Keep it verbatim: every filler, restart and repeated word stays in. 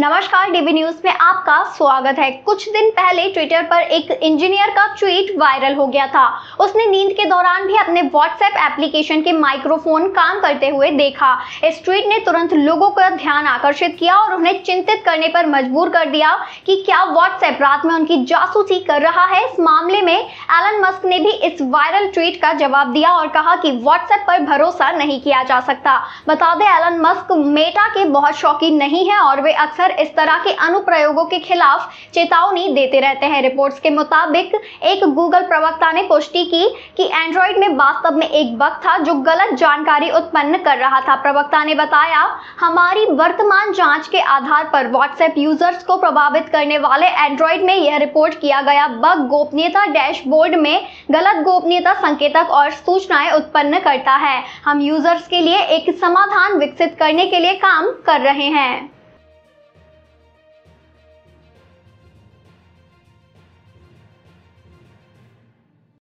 नमस्कार dB news में आपका स्वागत है। कुछ दिन पहले ट्विटर पर एक इंजीनियर का ट्वीट वायरल हो गया था। उसने नींद के दौरान भी अपने व्हाट्सएप एप्लीकेशन के माइक्रोफोन काम करते हुए देखा। इस ट्वीट ने तुरंत लोगों का ध्यान आकर्षित किया और उन्हें चिंतित करने पर मजबूर कर दिया कि क्या व्हाट्सएप रात में उनकी जासूसी कर रहा है। इस मामले में एलन मस्क ने भी इस वायरल ट्वीट का जवाब दिया और कहा कि व्हाट्सएप पर भरोसा नहीं किया जा सकता। बता दें, एलन मस्क मेटा के बहुत शौकीन नहीं है और वे अक्सर इस तरह के अनुप्रयोगों के खिलाफ चेतावनी देते रहते हैं। रिपोर्ट्स के मुताबिक एक गूगल प्रवक्ता ने पुष्टि की कि एंड्रॉइड में वास्तव में एक बग था जो गलत जानकारी उत्पन्न कर रहा था। प्रवक्ता ने बताया, हमारी वर्तमान जांच के आधार पर व्हाट्सएप यूजर्स को प्रभावित करने वाले एंड्रॉइड में यह रिपोर्ट किया गया बग गोपनीयता डैशबोर्ड में गलत गोपनीयता संकेतक और सूचनाएं उत्पन्न करता है। हम यूजर्स के लिए एक समाधान विकसित करने के लिए काम कर रहे हैं।